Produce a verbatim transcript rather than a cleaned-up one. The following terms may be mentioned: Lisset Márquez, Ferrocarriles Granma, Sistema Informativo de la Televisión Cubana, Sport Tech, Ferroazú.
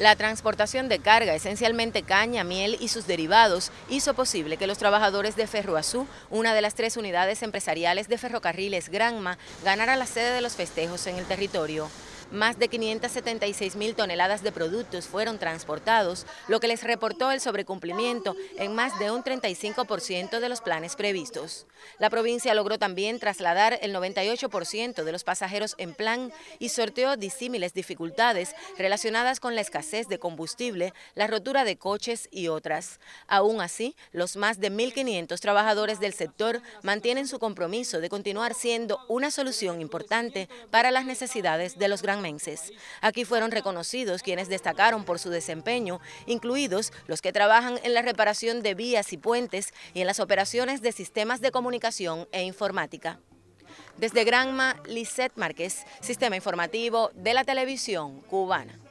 La transportación de carga, esencialmente caña, miel y sus derivados, hizo posible que los trabajadores de Ferroazú, una de las tres unidades empresariales de Ferrocarriles Granma, ganara la sede de los festejos en el territorio. Más de quinientas setenta y seis mil toneladas de productos fueron transportados, lo que les reportó el sobrecumplimiento en más de un treinta y cinco por ciento de los planes previstos. La provincia logró también trasladar el noventa y ocho por ciento de los pasajeros en plan y sorteó disímiles dificultades relacionadas con la escasez de combustible, la rotura de coches y otras. Aún así, los más de mil quinientos trabajadores del sector mantienen su compromiso de continuar siendo una solución importante para las necesidades de los granjeros. Aquí fueron reconocidos quienes destacaron por su desempeño, incluidos los que trabajan en la reparación de vías y puentes y en las operaciones de sistemas de comunicación e informática. Desde Granma, Lisset Márquez, Sistema Informativo de la Televisión Cubana.